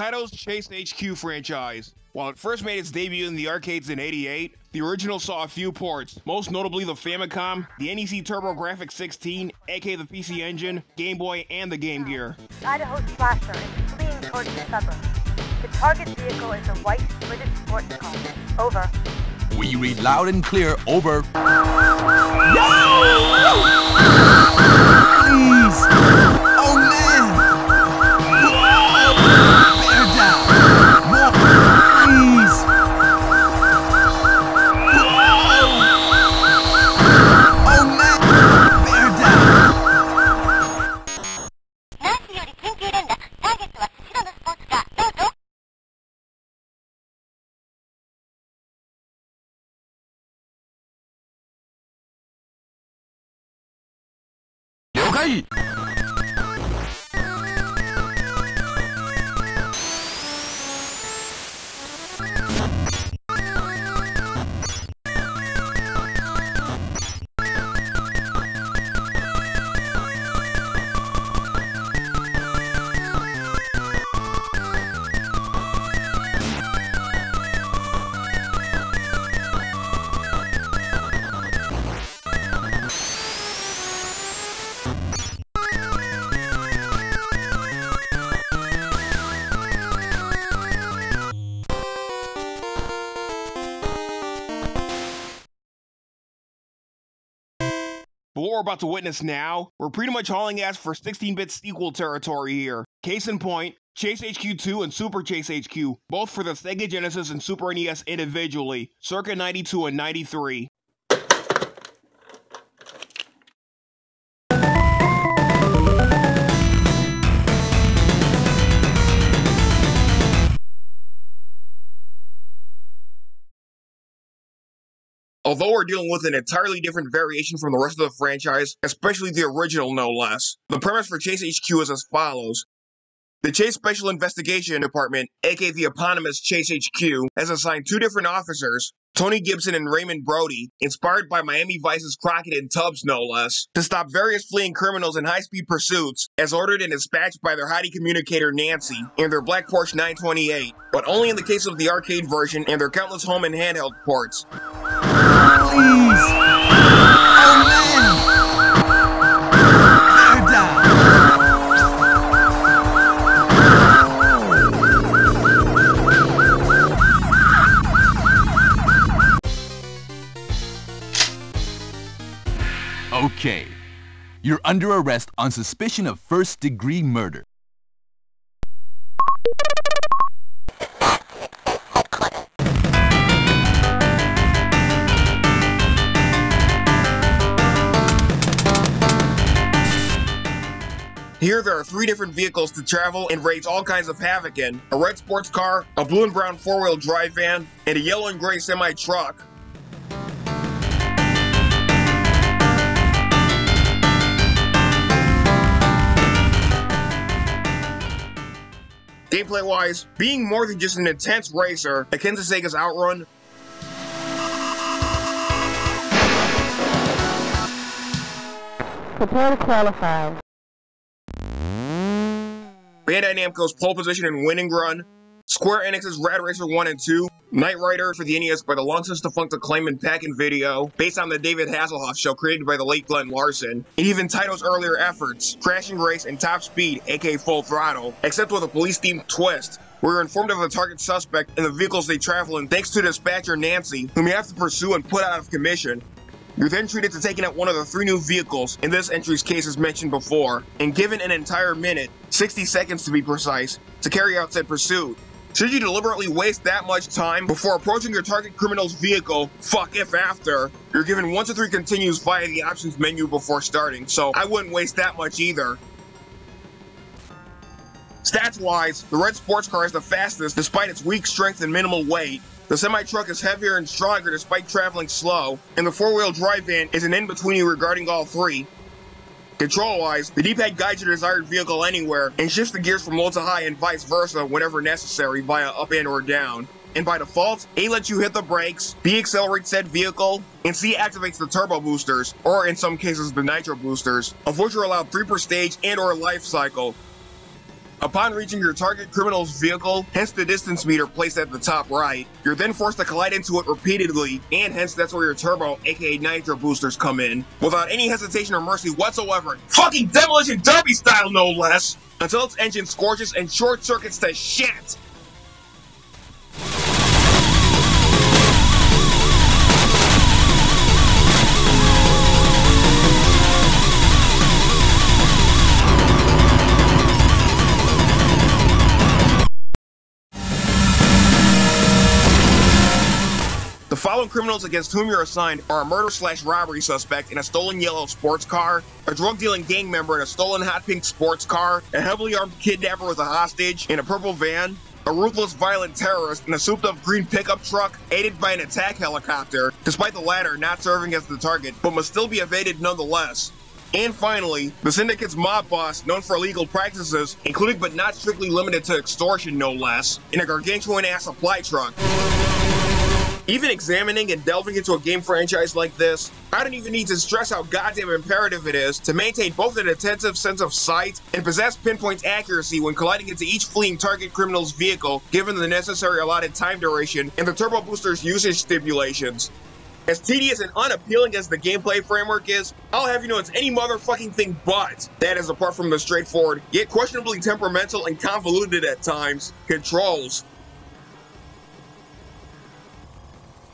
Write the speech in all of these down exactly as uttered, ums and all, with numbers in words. Taito's Chase H Q franchise. While it first made its debut in the arcades in eighty-eight, the original saw a few ports, most notably the Famicom, the N E C TurboGrafx sixteen, aka the P C Engine, Game Boy, and the Game Gear. Idaho Slasher is fleeing towards the suburbs. The target vehicle is a white, lidded sports car. Over. We read loud and clear, over. No! Please! What we're about to witness now, we're pretty much hauling ass for sixteen-bit sequel territory here. Case in point, Chase H Q two and Super Chase H Q, both for the Sega Genesis and Super N E S individually, circa ninety-two and ninety-three. Although we're dealing with an entirely different variation from the rest of the franchise, especially the original no less, the premise for Chase H Q is as follows. The Chase Special Investigation Department, aka the eponymous Chase H Q, has assigned two different officers, Tony Gibson and Raymond Brody, inspired by Miami Vice's Crockett and Tubbs no less, to stop various fleeing criminals in high-speed pursuits, as ordered and dispatched by their hottie communicator Nancy and their black Porsche nine twenty-eight, but only in the case of the arcade version and their countless home and handheld ports. Please! Oh man! They're down! Okay, you're under arrest on suspicion of first-degree murder. Here there are three different vehicles to travel and raise all kinds of havoc in: a red sports car, a blue and brown four-wheel drive van, and a yellow and gray semi-truck. Gameplay-wise, being more than just an intense racer, akin to Sega's OutRun, prepare to qualify. Bandai Namco's Pole Position and Winning Run, Square Enix's Rad Racer one and two, Knight Rider for the N E S by the long-since-defunct Acclaim and Packin' video, based on the David Hasselhoff show created by the late Glenn Larson, and even Taito's earlier efforts, Crashing Race and Top Speed, aka Full Throttle, except with a police-themed twist. We were informed of the target suspect and the vehicles they travel in thanks to dispatcher Nancy, whom you have to pursue and put out of commission. You're then treated to taking out one of the three new vehicles, in this entry's case as mentioned before, and given an entire minute, sixty seconds to be precise, to carry out said pursuit. Should you deliberately waste that much time before approaching your target criminal's vehicle, fuck if after, you're given one to three continues via the options menu before starting, so I wouldn't waste that much either. Stats-wise, the red sports car is the fastest despite its weak strength and minimal weight. The semi-truck is heavier and stronger despite traveling slow, and the four-wheel drive van is an in-between regarding all three. Control-wise, the D-pad guides your desired vehicle anywhere, and shifts the gears from low to high and vice versa whenever necessary via up and or down. And by default, A lets you hit the brakes, B accelerates said vehicle, and C activates the turbo boosters, or in some cases the nitro boosters, of which are allowed three per stage and or life cycle. Upon reaching your target criminal's vehicle, hence the distance meter placed at the top right, you're then forced to collide into it repeatedly, and hence that's where your turbo, aka nitro boosters, come in, without any hesitation or mercy whatsoever, fucking demolition derby style no less, until its engine scorches and short circuits to shit! The following criminals against whom you're assigned are a murder-slash-robbery suspect in a stolen yellow sports car, a drug-dealing gang member in a stolen hot pink sports car, a heavily armed kidnapper with a hostage in a purple van, a ruthless violent terrorist in a souped-up green pickup truck aided by an attack helicopter, despite the latter not serving as the target, but must still be evaded nonetheless. And finally, the syndicate's mob boss, known for illegal practices, including but not strictly limited to extortion no less, in a gargantuan-ass supply truck. Even examining and delving into a game franchise like this, I don't even need to stress how goddamn imperative it is to maintain both an attentive sense of sight and possess pinpoint accuracy when colliding into each fleeing target criminal's vehicle, given the necessary allotted time duration and the turbo booster's usage stipulations. As tedious and unappealing as the gameplay framework is, I'll have you know it's any motherfucking thing but, that is apart from the straightforward, yet questionably temperamental and convoluted at times, controls.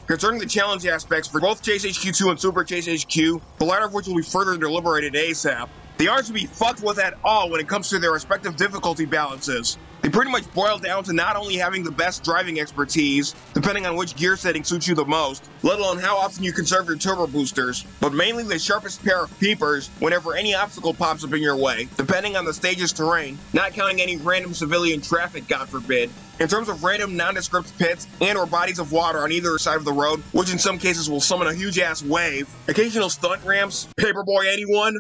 Concerning the challenge aspects for both Chase H Q two and Super Chase H Q, the latter of which will be further deliberated ASAP, they aren't to be fucked with at all when it comes to their respective difficulty balances. They pretty much boil down to not only having the best driving expertise, depending on which gear setting suits you the most, let alone how often you conserve your turbo boosters, but mainly the sharpest pair of peepers whenever any obstacle pops up in your way, depending on the stage's terrain, not counting any random civilian traffic, God forbid. In terms of random nondescript pits and or bodies of water on either side of the road, which in some cases will summon a huge ass wave, occasional stunt ramps, paperboy anyone?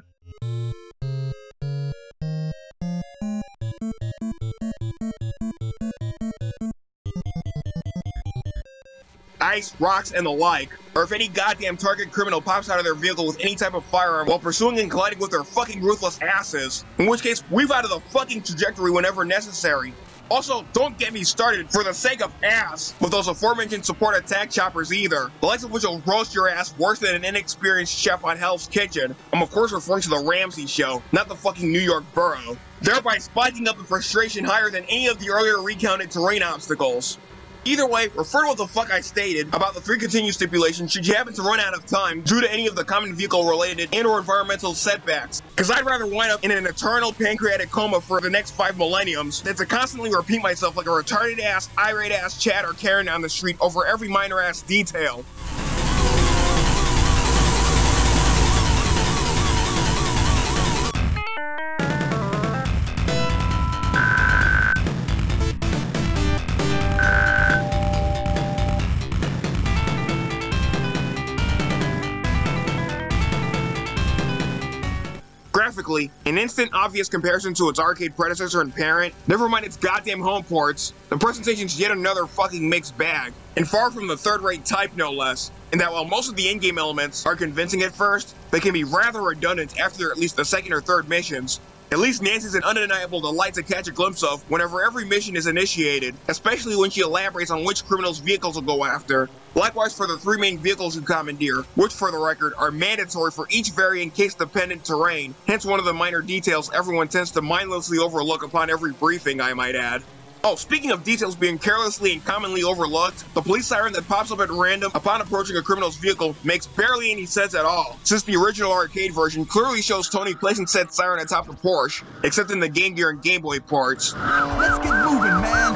Ice, rocks, and the like, or if any goddamn target criminal pops out of their vehicle with any type of firearm while pursuing and colliding with their fucking ruthless asses, in which case weave out of the fucking trajectory whenever necessary. Also, don't get me started, for the sake of ass, with those aforementioned support attack choppers either, the likes of which will roast your ass worse than an inexperienced chef on Hell's Kitchen. I'm of course referring to the Ramsey Show, not the fucking New York Borough, thereby spiking up the frustration higher than any of the earlier recounted terrain obstacles. Either way, refer to what the fuck I stated about the three continue stipulations should you happen to run out of time due to any of the common vehicle-related and or environmental setbacks, because I'd rather wind up in an eternal pancreatic coma for the next five millenniums than to constantly repeat myself like a retarded-ass, irate-ass chatter Karen down the street over every minor-ass detail. Graphically, an instant obvious comparison to its arcade predecessor and parent, never mind its goddamn home ports, the presentation's yet another fucking mixed bag, and far from the third-rate type no less, in that while most of the in-game elements are convincing at first, they can be rather redundant after at least the second or third missions. At least Nancy's an undeniable delight to catch a glimpse of whenever every mission is initiated, especially when she elaborates on which criminals' vehicles will go after. Likewise for the three main vehicles you commandeer, which for the record are mandatory for each varying case-dependent terrain, hence one of the minor details everyone tends to mindlessly overlook upon every briefing, I might add. Oh, speaking of details being carelessly and commonly overlooked, the police siren that pops up at random upon approaching a criminal's vehicle makes barely any sense at all, since the original arcade version clearly shows Tony placing said siren atop a Porsche, except in the Game Gear and Game Boy parts. Let's get moving, man!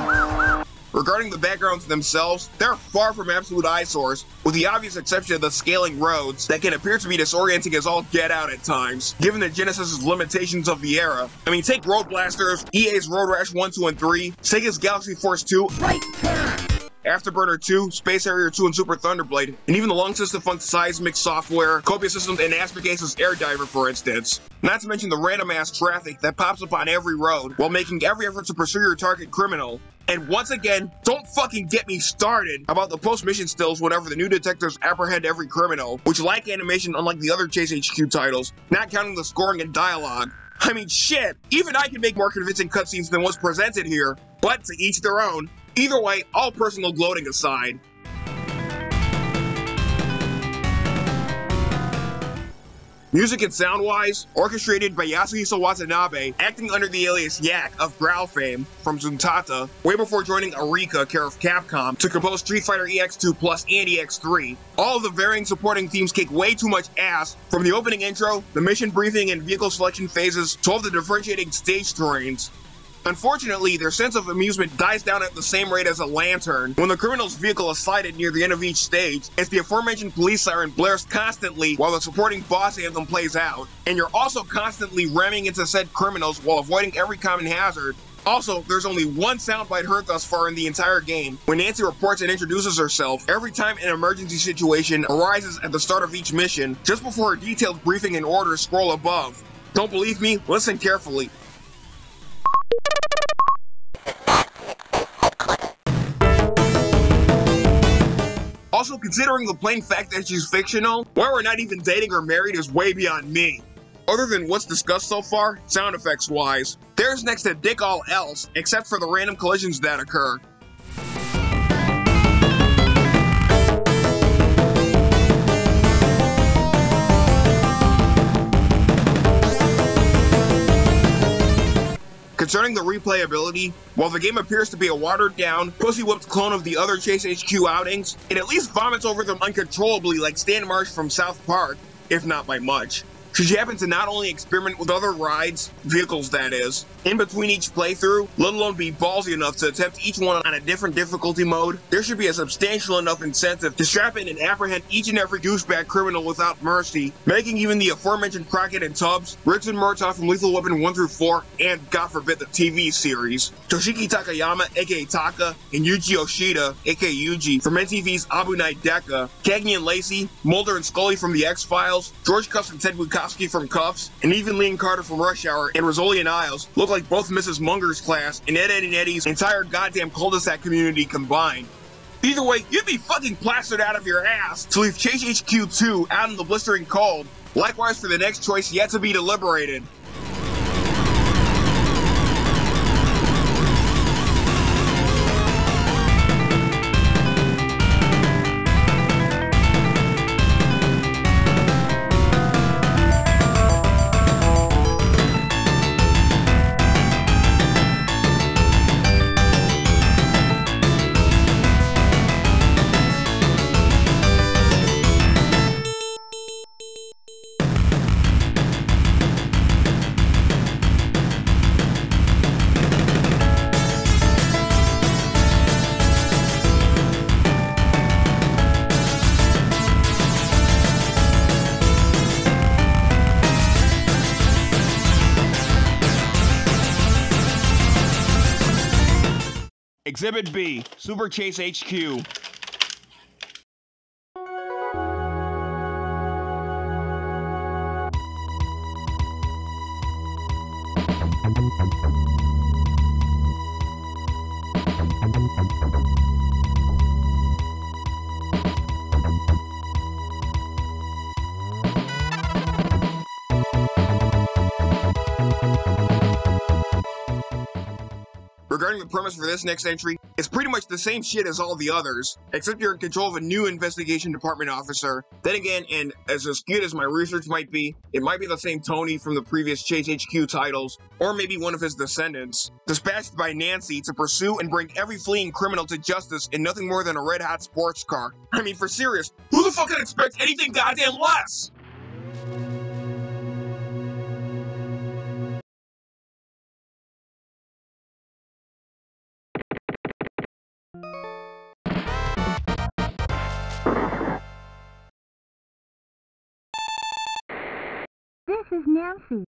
Regarding the backgrounds themselves, they're far from absolute eyesores, with the obvious exception of the scaling roads that can appear to be disorienting as all get out at times, given the Genesis' limitations of the era. I mean, take Road Blasters, E A's Road Rash one, two, and three, Sega's Galaxy Force two, right there. Afterburner two, Space Harrier two, and Super Thunder Blade, and even the long-system-funked Seismic software, Copia Systems, and Asper Case's Air Diver, for instance. Not to mention the random ass traffic that pops up on every road while making every effort to pursue your target criminal. And once again, don't fucking get me started about the post-mission stills whenever the new detectives apprehend every criminal, which lack animation unlike the other Chase H Q titles, not counting the scoring and dialogue. I mean, shit, even I can make more convincing cutscenes than what's presented here, but to each their own. Either way, all personal gloating aside. Music and sound-wise, orchestrated by Yasuhisa Watanabe, acting under the alias Yak of Growl fame from Zuntata, way before joining Eureka, care of Capcom, to compose Street Fighter E X two Plus and E X three. All of the varying supporting themes kick way too much ass, from the opening intro, the mission briefing and vehicle selection phases, to all the differentiating stage terrains. Unfortunately, their sense of amusement dies down at the same rate as a lantern when the criminal's vehicle is sighted near the end of each stage, as the aforementioned police siren blares constantly while the supporting boss anthem plays out, and you're also constantly ramming into said criminals while avoiding every common hazard. Also, there's only one soundbite heard thus far in the entire game, when Nancy reports and introduces herself every time an emergency situation arises at the start of each mission, just before a detailed briefing and orders scroll above. Don't believe me? Listen carefully. Also, considering the plain fact that she's fictional, why we're not even dating or married is way beyond me. Other than what's discussed so far, sound effects-wise, there's next to dick all else, except for the random collisions that occur. Concerning the replayability, while the game appears to be a watered-down, pussy-whipped clone of the other Chase H Q outings, it at least vomits over them uncontrollably like Stan Marsh from South Park, if not by much. Should you happen to not only experiment with other rides, vehicles that is, in between each playthrough, let alone be ballsy enough to attempt each one on a different difficulty mode, there should be a substantial enough incentive to strap in and apprehend each and every douchebag criminal without mercy, making even the aforementioned Crockett and Tubbs, Richard Murtaugh from Lethal Weapon one through four, and, God forbid, the T V series, Toshiki Takayama, aka Taka, and Yuji Oshida, aka Yuji, from M T V's Abu Naideka, Cagney and Lacey, Mulder and Scully from The X-Files, George Cuffs and Ted Bukowski from Cuffs, and even Leon Carter from Rush Hour and Rizzoli and Isles look like both Missus Munger's class and Ed, Edd and Eddie's entire goddamn cul-de-sac community combined. Either way, you'd be fucking plastered out of your ass to leave Chase H Q two out in the blistering cold, likewise for the next choice yet to be deliberated. Exhibit B, Super Chase H Q. Regarding the premise for this next entry, it's pretty much the same shit as all the others, except you're in control of a new investigation department officer. Then again, and as skewed as my research might be, it might be the same Tony from the previous Chase H Q titles, or maybe one of his descendants, dispatched by Nancy to pursue and bring every fleeing criminal to justice in nothing more than a red-hot sports car. I mean, for serious, who the fuck could expect anything goddamn less? This is Nancy.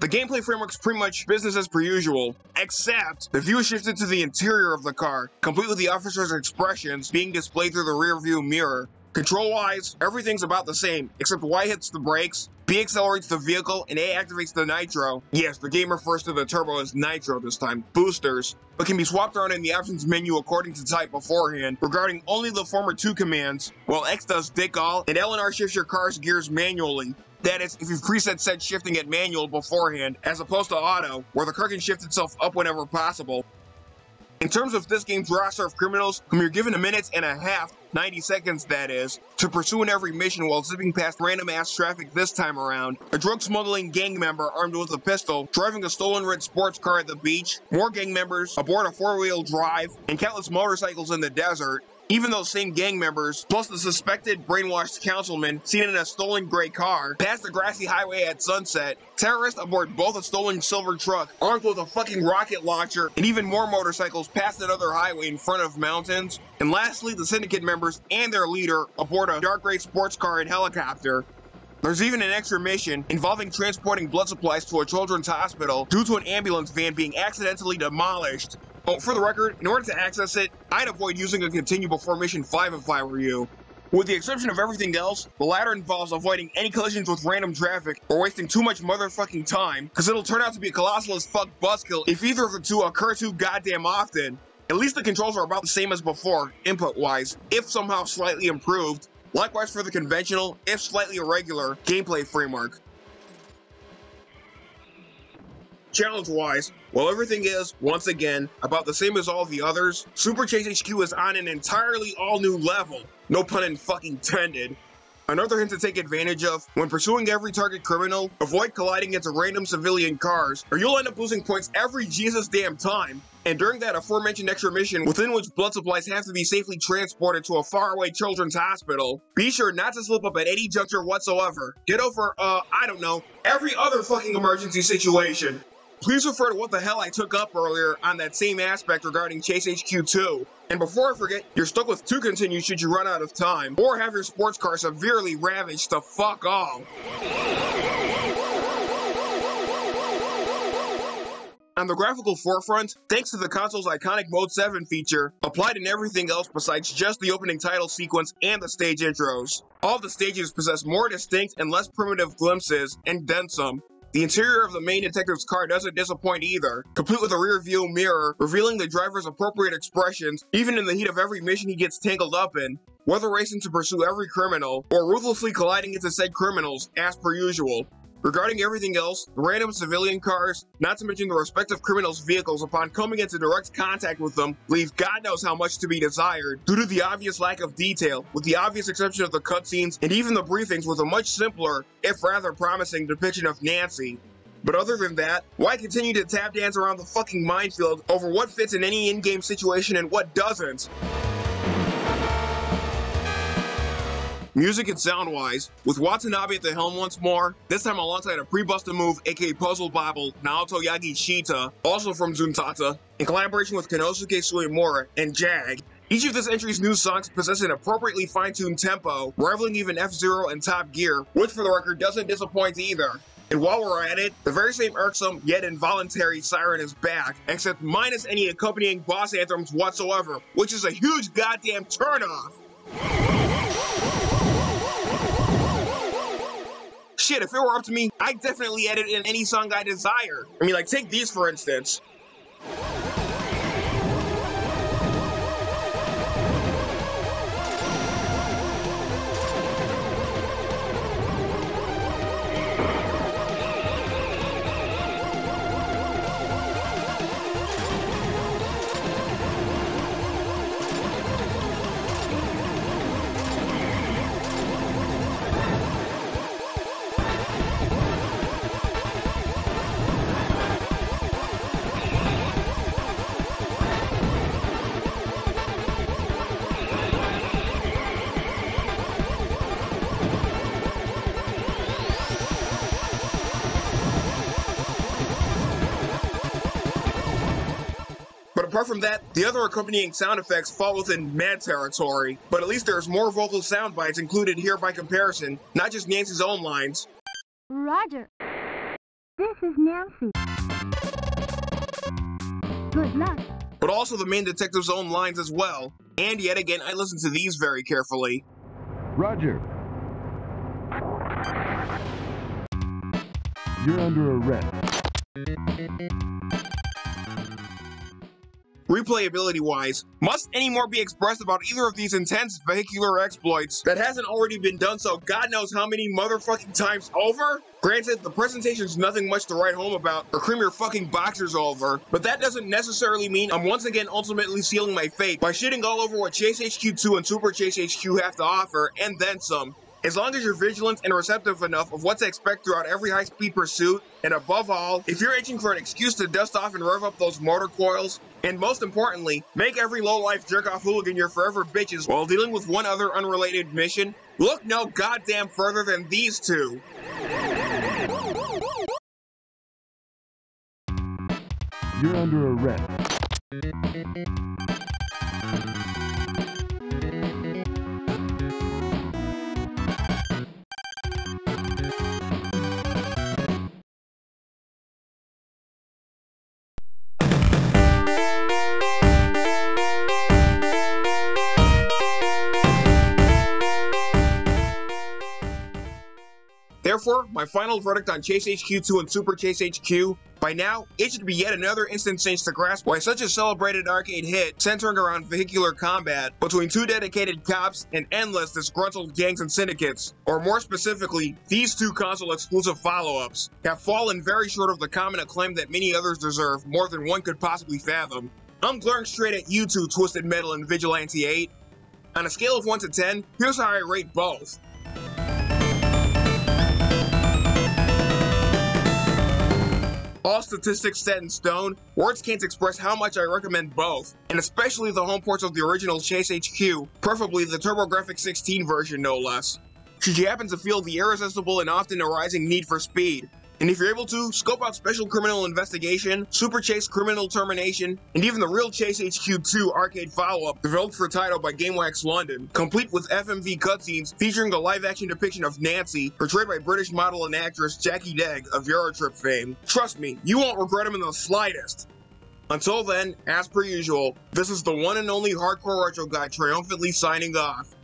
The gameplay framework's pretty much business as per usual, except the view is shifted to the interior of the car, complete with the officer's expressions being displayed through the rearview mirror. Control-wise, everything's about the same, except Y hits the brakes, B accelerates the vehicle, and A activates the nitro. Yes, the game refers to the turbo as nitro this time, boosters, but can be swapped around in the options menu according to type beforehand, regarding only the former two commands, while X does dick all, and L and R shifts your car's gears manually. That is, if you've preset said shifting at manual beforehand, as opposed to auto, where the car can shift itself up whenever possible. In terms of this game's roster of criminals, whom you're given a minute and a half, ninety seconds that is, to pursue in every mission while zipping past random-ass traffic this time around, a drug-smuggling gang member armed with a pistol, driving a stolen red sports car at the beach, more gang members aboard a four-wheel drive, and countless motorcycles in the desert. Even those same gang members, plus the suspected brainwashed councilman seen in a stolen gray car, past the grassy highway at sunset, terrorists aboard both a stolen silver truck, armed with a fucking rocket launcher, and even more motorcycles past another highway in front of mountains, and lastly the syndicate members and their leader aboard a dark gray sports car and helicopter. There's even an extra mission involving transporting blood supplies to a children's hospital due to an ambulance van being accidentally demolished. Oh, for the record, in order to access it, I'd avoid using a continue before mission five if I were you. With the exception of everything else, the latter involves avoiding any collisions with random traffic or wasting too much motherfucking time, because it'll turn out to be a colossal as fuck buzzkill if either of the two occur too goddamn often. At least the controls are about the same as before, input-wise, if somehow slightly improved. Likewise for the conventional, if slightly irregular, gameplay framework. Challenge-wise, while everything is, once again, about the same as all the others, Super Chase H Q is on an entirely all-new level, no pun in fucking intended. Another hint to take advantage of, when pursuing every target criminal, avoid colliding into random civilian cars, or you'll end up losing points every Jesus damn time. And during that aforementioned extra mission, within which blood supplies have to be safely transported to a faraway children's hospital, be sure not to slip up at any juncture whatsoever. Get over, uh, I don't know, every other fucking emergency situation. Please refer to what the hell I took up earlier on that same aspect regarding Chase H Q two. And before I forget, you're stuck with two continues should you run out of time, or have your sports car severely ravaged to fuck all. On the graphical forefront, thanks to the console's iconic Mode seven feature, applied in everything else besides just the opening title sequence and the stage intros. All the stages possess more distinct and less primitive glimpses, and then some. The interior of the main detective's car doesn't disappoint either, complete with a rear-view mirror, revealing the driver's appropriate expressions, even in the heat of every mission he gets tangled up in, whether racing to pursue every criminal, or ruthlessly colliding into said criminals, as per usual. Regarding everything else, the random civilian cars, not to mention the respective criminals' vehicles upon coming into direct contact with them, leave God knows how much to be desired, due to the obvious lack of detail, with the obvious exception of the cutscenes and even the briefings with a much simpler, if rather promising, depiction of Nancy. But other than that, why continue to tap dance around the fucking minefield over what fits in any in-game situation and what doesn't? Music and sound-wise, with Watanabe at the helm once more, this time alongside a pre-busted move, aka Puzzle Bobble, Naoto Yagishita, also from Zuntata, in collaboration with Kenosuke Suemura and Jag. Each of this entry's new songs possess an appropriately fine-tuned tempo, rivaling even F-Zero and Top Gear, which for the record doesn't disappoint either. And while we're at it, the very same irksome, yet involuntary siren is back, except minus any accompanying boss anthems whatsoever, which is a huge goddamn turnoff! Shit, if it were up to me, I'd definitely edit in any song I desire. I mean, like, take these for instance. Apart from that, the other accompanying sound effects fall within mad territory, but at least there's more vocal sound bites included here by comparison, not just Nancy's own lines. Roger. This is Nancy. Good luck. But also the main detective's own lines as well. And yet again, I listened to these very carefully. Roger. You're under arrest. Replayability-wise, must any more be expressed about either of these intense vehicular exploits that hasn't already been done so God knows how many motherfucking times over? Granted, the presentation's nothing much to write home about or cream your fucking boxers over, but that doesn't necessarily mean I'm once again ultimately sealing my fate by shitting all over what Chase H Q two and Super Chase H Q have to offer, and then some. As long as you're vigilant and receptive enough of what to expect throughout every high-speed pursuit, and above all, if you're itching for an excuse to dust off and rev up those motor coils, and most importantly, make every low-life jerk-off hooligan your forever bitches while dealing with one other unrelated mission, look no goddamn further than these two. You're under arrest. Therefore, my final verdict on Chase H Q two and Super Chase H Q, by now, it should be yet another instant cinch to grasp why such a celebrated arcade hit centering around vehicular combat between two dedicated cops and endless disgruntled gangs and syndicates, or more specifically, these two console-exclusive follow-ups, have fallen very short of the common acclaim that many others deserve more than one could possibly fathom. I'm glaring straight at you two, Twisted Metal and Vigilante eight. On a scale of one to ten, here's how I rate both. All statistics set in stone, words can't express how much I recommend both, and especially the home ports of the original Chase H Q, preferably the TurboGrafx sixteen version no less. Should you happen to feel the irresistible and often arising need for speed, and if you're able to, scope out Special Criminal Investigation, Super Chase Criminal Termination, and even the real Chase H Q two arcade follow-up developed for Taito by GameWax London, complete with F M V cutscenes featuring the live-action depiction of Nancy, portrayed by British model and actress Jackie Degg of Eurotrip fame. Trust me, you won't regret him in the slightest. Until then, as per usual, this is the one and only Hardcore Retro Guy triumphantly signing off.